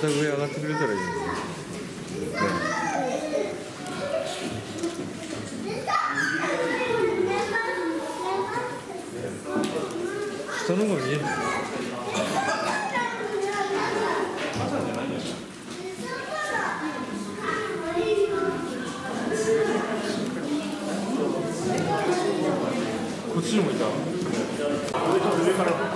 た上上がってくれたらいいのに、下の方が見えない。こっちにもいた。上から